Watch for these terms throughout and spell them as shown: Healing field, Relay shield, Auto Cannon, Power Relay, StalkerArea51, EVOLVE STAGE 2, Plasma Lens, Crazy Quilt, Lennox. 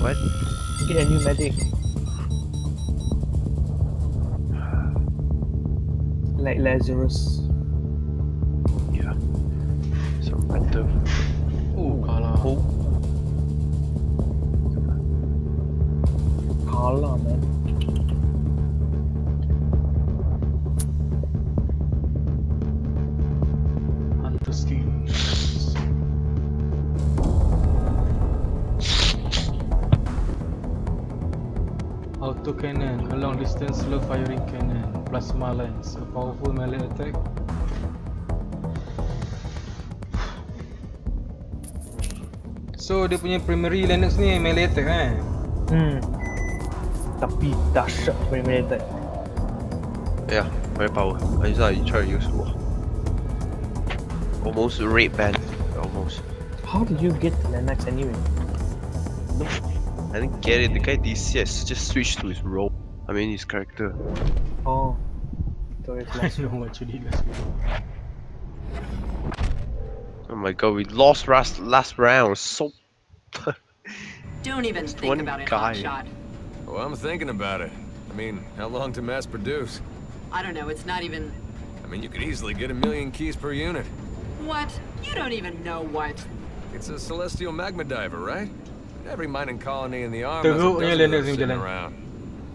What? Get a new medic. Like Lazarus. Yeah. Some random. Ooh, Kala, man. Hunter skills. Auto Cannon, a long distance slow firing cannon. Plasma Lens, a powerful melee attack. So dia punya primary Lennox ni melee attack kan? Tapi dahsyat punya melee attack. Yeah, very power. Aiza, you try to use war. Almost raid ban. Almost. How did you get Lennox anyway? No, I didn't get it. The guy DCS just switched to his role. I mean his character. Oh, I know what you need. Oh my god, we lost last round. So don't even think about it, Hotshot. Well, I'm thinking about it. I mean, how long to mass produce? I don't know, it's not even... I mean, you could easily get 1,000,000 keys per unit. What? You don't even know what. It's a celestial magma diver, right? Every mining colony in the arm has a dozen sitting around.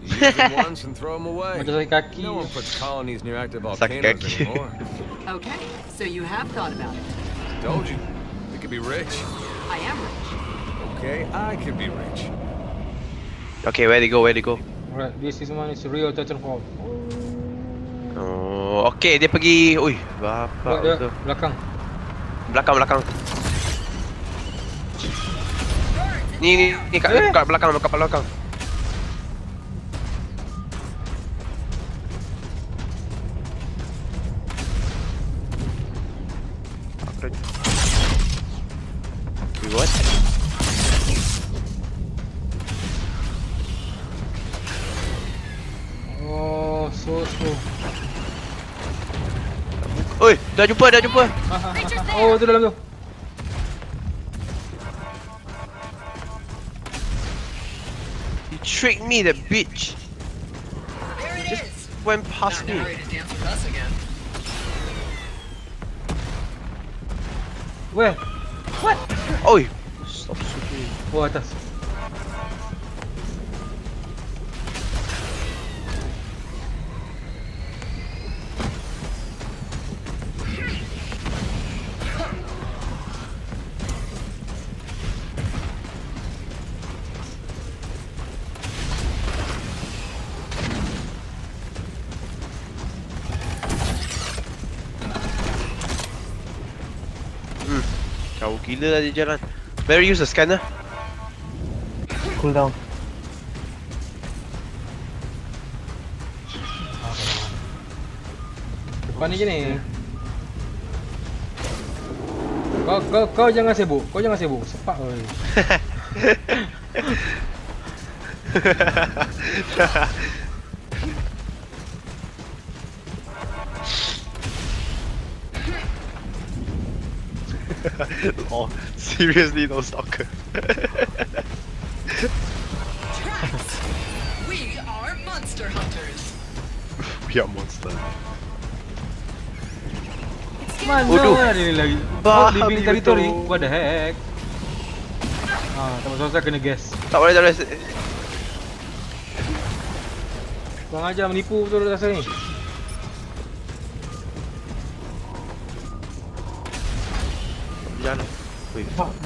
You use them once and throw them away. No one puts colonies near active volcanoes anymore. Okay, so you have thought about it. I told you, we could be rich. I am rich. Okay, I could be rich. Okay, where to go? Where to go? Alright, this is one is real Titanfall. Oh, okay, dia pergi. Ui, bapak tu. Belakang. Belakang. Ni kat belakang. What? Oh, so slow. Oi, dah jumpa. Oh, tu dalam tu. You tricked me, that bitch. Just went past me. Where? What? Oi! Stop shooting. Oh, atas. Gila lah dia jalan. Better use the scanner. Cool down. Depan ni je ni. Kau jangan sibuk. Sepak oi. Oh, seriously, no stalker. We are monster hunters. Mana ni lagi? Living territory. What the heck? Sama-sama kena gas. Tak boleh. Bang ajar menipu betul rasa ni.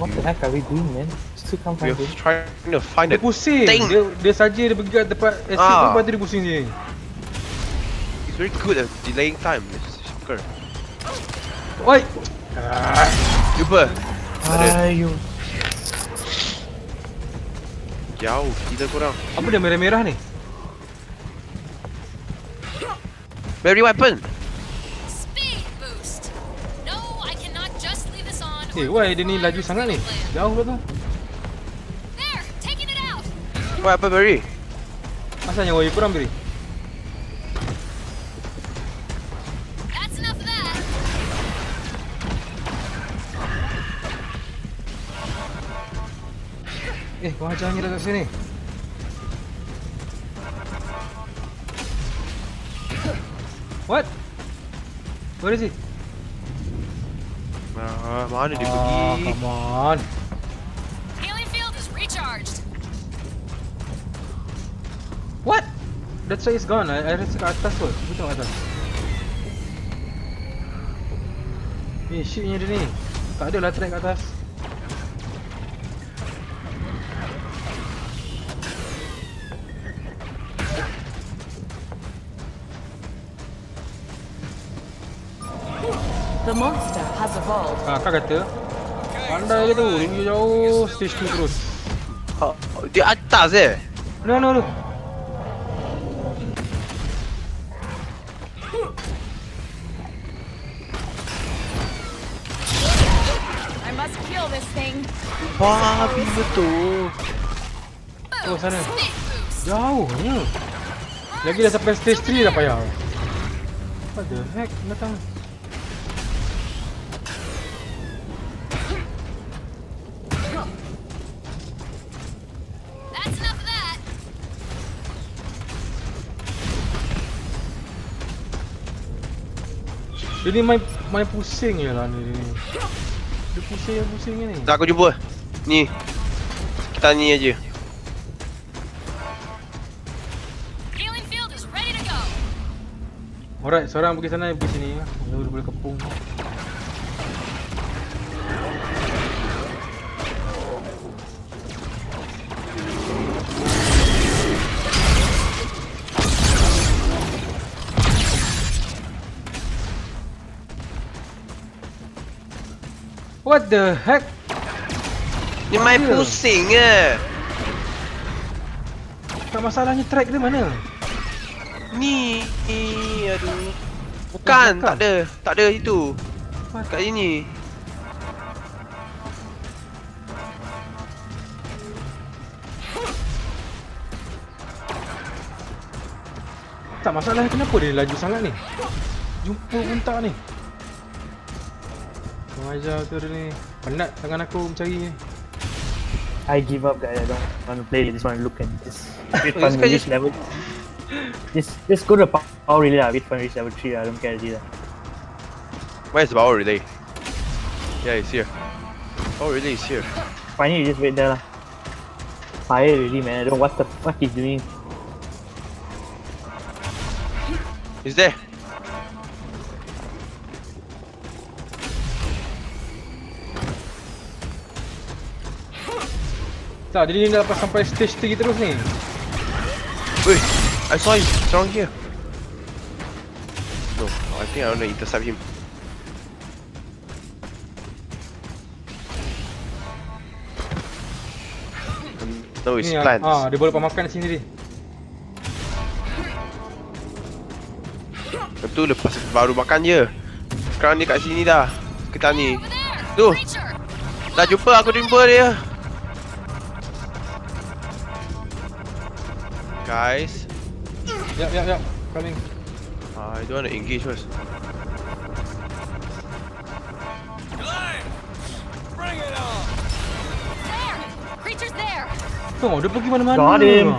What the heck are we doing, man? Still can't find it. We're trying to find it. Dia saja dia pergi kat tempat escape tu, lepas tu dia pusing je. He's very good at delaying time, this sucker. Oi! Jumpa! Ayuh. Jauh, gila korang. Apa dia merah-merah ni? Very weapon! Why dia ni laju sangat ni? Jauh betul. There, taking it out. Why apa beri? Asalnya woi kurang beri. That's enough of that. Pengacaranya dekat sini. What? Where is he? Mana dia pergi? Oh, come on. Healing field is recharged. What? That's why it's gone. I rasa kat atas kot. Betul kat atas. Eh, shitnya dia ni. Tak ada lah track kat atas. The monster has evolved. Kakak kata pandai tu, tinggi jauh stage 2 terus. Ha, di atas eh? No. I must kill this thing. Wah, habis betul. Oh, sana. Jauhnya. Lagi dah sampai stage 3 dah payah. What the heck datang? Ini main pusing je lah ni. Dia pusing ni. Tak, aku jumpa. Ni. Kita ni aja. Healing field is ready to go. Alright, seorang pergi sana, pergi sini. Dia boleh kepung. What the heck? Dia main pusing ke? Tak, masalahnya track dia mana? Ni, aduh. Bukan, tak ada itu. Kat sini. Tak, masalahnya kenapa dia laju sangat ni? Jumpa unta ni. Ajar tu dia ni. Penat tangan aku mencari ni. I give up guys, I don't want to play this one. Look at this. Wait for me reach level. Just go to Power Relay lah. Wait for me reach level 3 lah. I don't care either. Where is the Power Relay? Yeah, it's here. Power Relay is here. Finally, just wait there lah. Fire really man, I don't know what the fuck he's doing. He's there. Tak, jadi ni dah lepas sampai stage 3 terus ni. Wait, I saw him, it's around here. No, I think I want to intercept him. No, it's plants. Ah, dia boleh makan sini. Lepas tu lepas baru makan je. Sekarang ni kat sini dah. Kita ni. Tu. Dah jumpa, aku jumpa dia. Guys, yep, coming. I don't want to engage first. Climb! Bring it on! There! Creature's there! Oh, dia pergi mana-mana. Got him!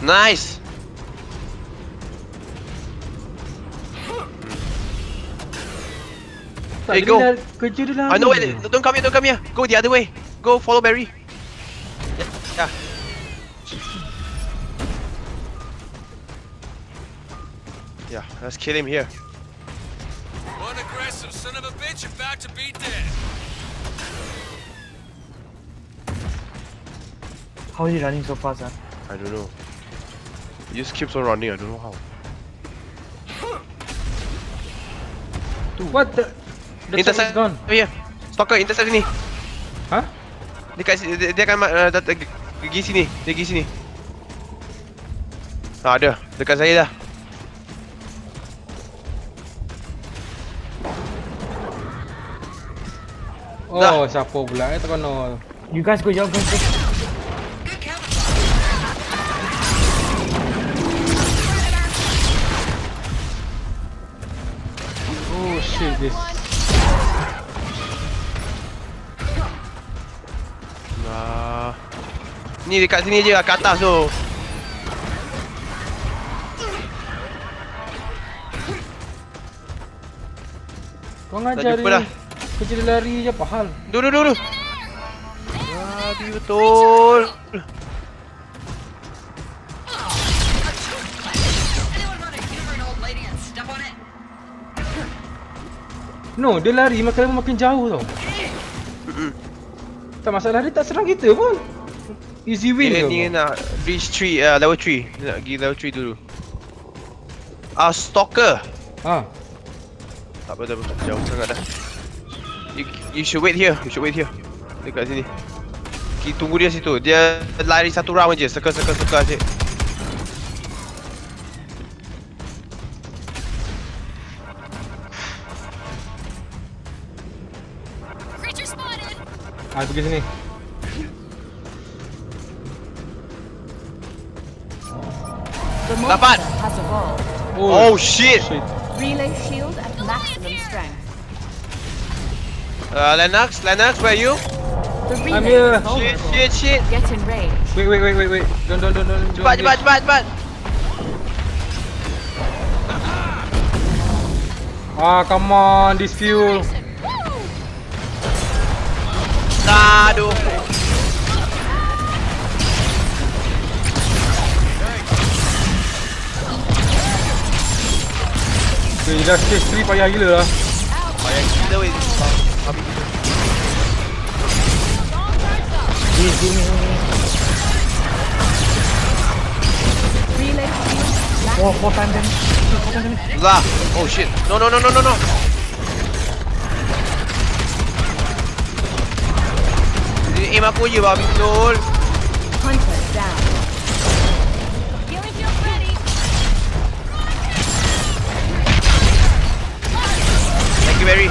Nice! Hey, go! I know it! Don't come here! Go the other way! Go, follow Barry! Yeah. Yeah, let's kill him here. One aggressive son of a bitch about to be dead. How is he running so fast, huh? I don't know. He just keeps on running, I don't know how. Dude, what the? Intercept gone. Oh yeah. Stalker, intercept sini. Huh? Dia akan pergi sini. Ah, ada. Dekat saya dah. Oh, siapa pula eh terkono. You guys go jauh kan. Oh shit this. Nah. Ni dekat sini je, kat atas tu. Kau ngajar dia kerja dia lari je apa hal. Dulu. Lari betul. No, dia lari makin jauh tau. Tak masalah, dia tak serang kita pun. Easy win dia. Dia nak reach 3, level 3. Dia nak pergi level 3 dulu. Stalker. Ha. Tak apa, jauh sangat dah. You should wait here. Dekat sini. Kita tunggu dia situ. Dia lari satu round je. Circle asyik. Aku pergi sini. Dapat. Oh shit. Relay shield at maximum strength. Lennox, where are you? I'm here. Shit. Get in range. Wait. Don't. Cepat. Come on, this fuel. Aduh. Weh, dah save 3 payah gila lah. Payah gila weh. Habis kita. Oh, four time. Lah. Oh shit. No. Aim aku je, babi betul. Thank you, Barry.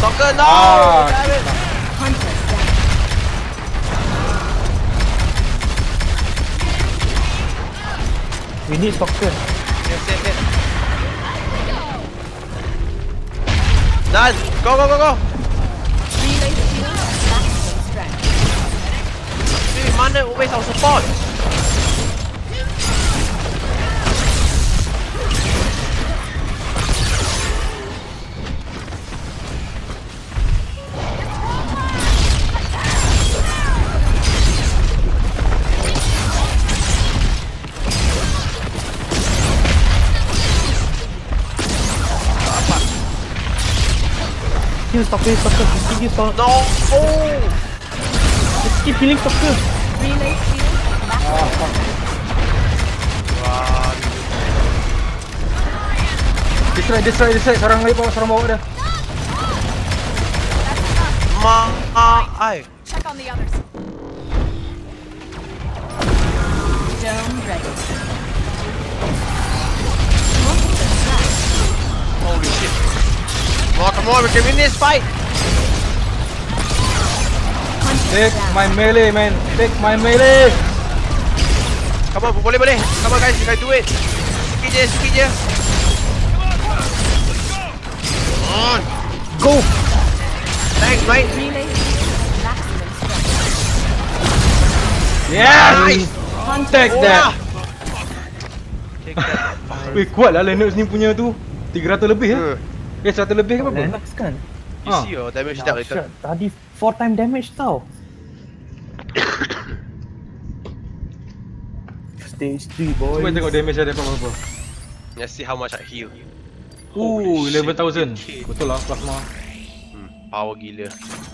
Soccer, no! We need soccer. Yes. Nice! Go! Relay shield at maximum strength. Mana always our support! Stop. No! Oh! Let's keep healing soccer. Relay shield at maximum. Distract. Seorang bawa dah. Check on the others. Dome ready. Holy shit. Oh, come on, we can win this fight! Take my melee, man! Take my melee! Come on, boleh! Come on, guys, you can do it! Sikit je! Come on! Go! Thanks, mate! Yeah! Nice! Take that! Weh, kuat lah Lennox ni punya tu! 300 lebih lah! Eh, 100 lebih ke apa? Lennox kan? You see your damage tak dekat. Tadi 4 time damage tau. Stage 3 boys. Cuba tengok damage ada apa-apa. Let's see how much I heal. Ooh, 11,000. Betul lah plasma. Power gila.